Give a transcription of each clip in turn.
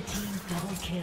Red team double kill.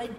Red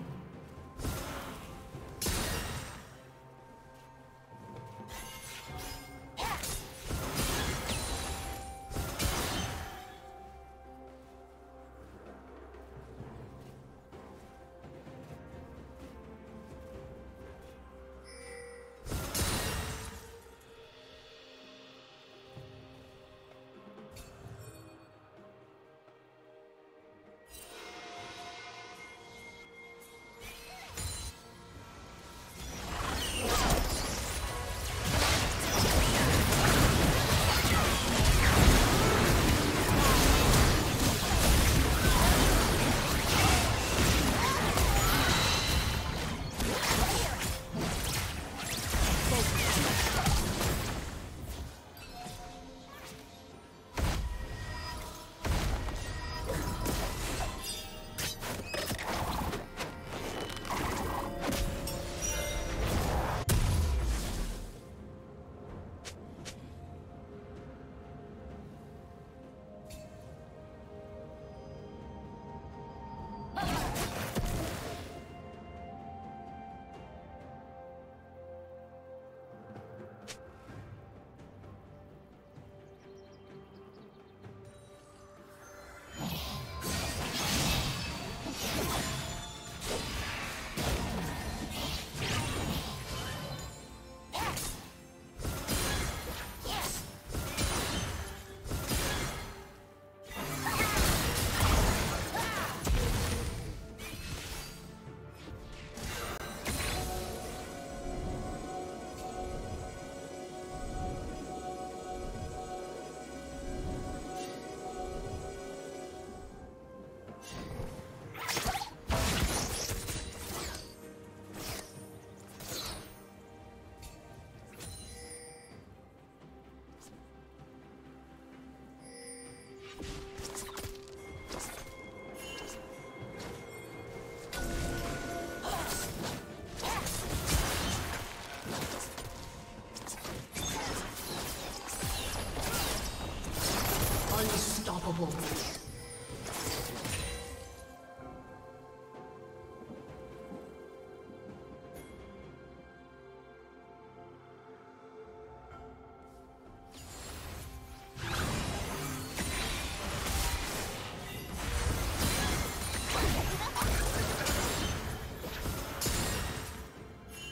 Unstoppable.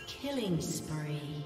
Killing spree.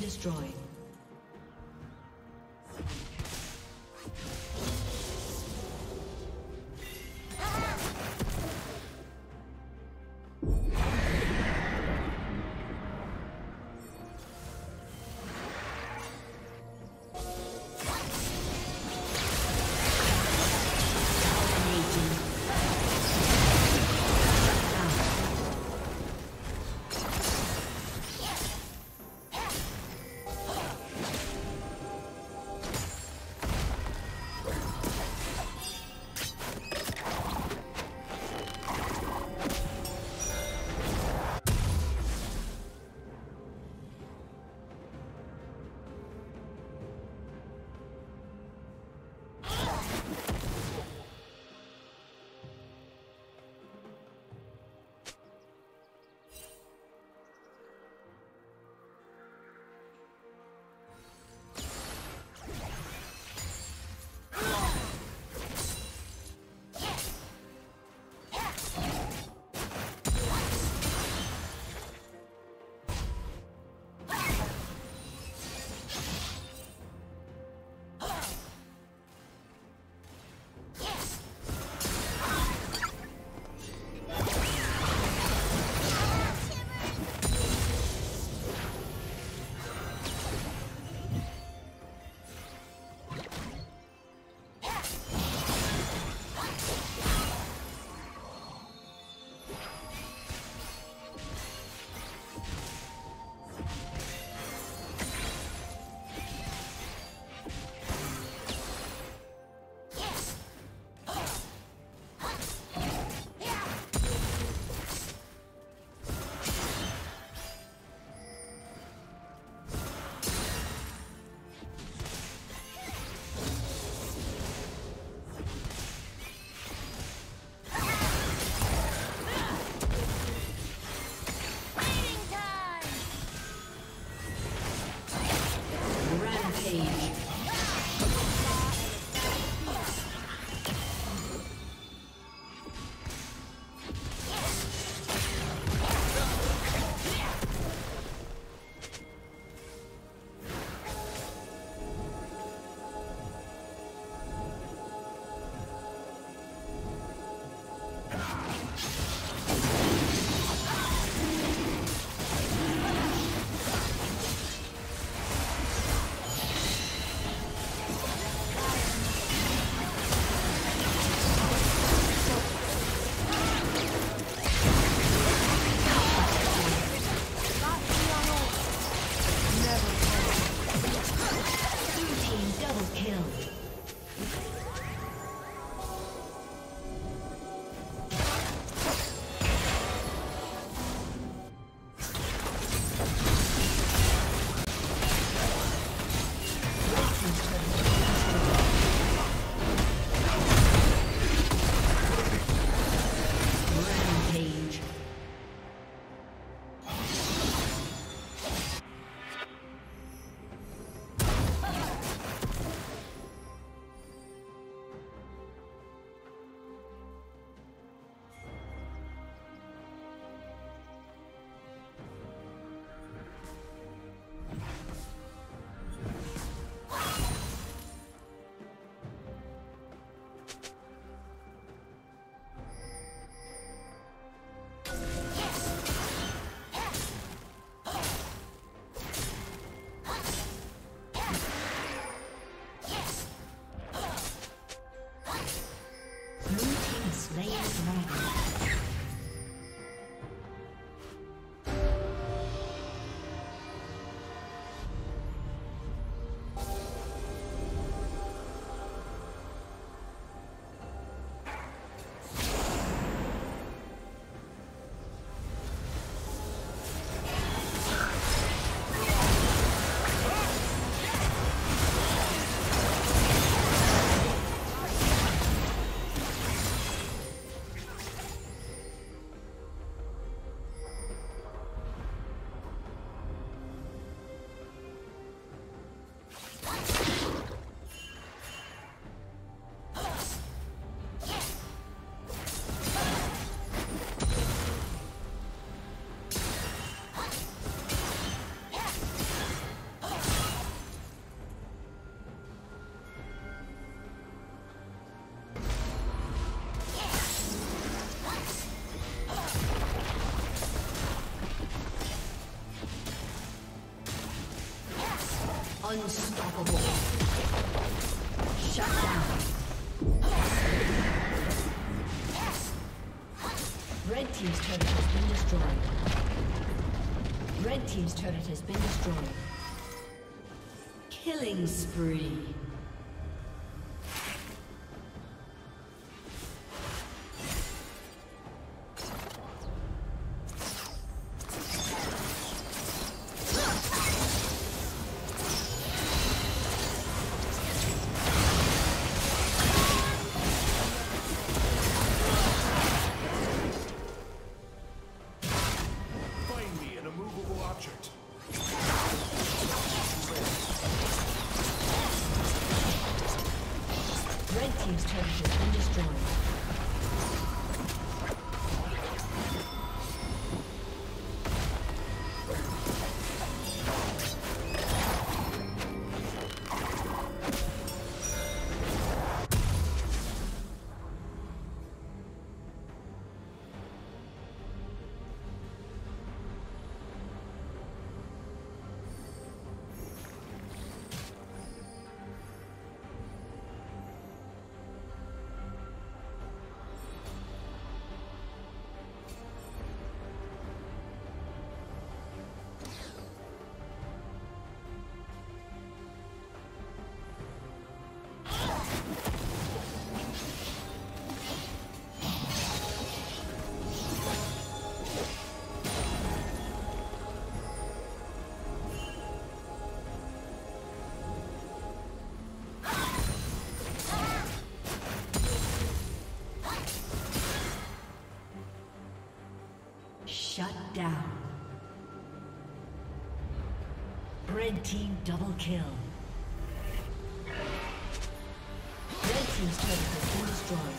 Destroyed. Unstoppable. Shut down. Red team's turret has been destroyed. Red team's turret has been destroyed. Killing spree. Shut down. Red team double kill. Red team's turret has been destroyed.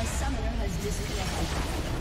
A summoner has disconnected.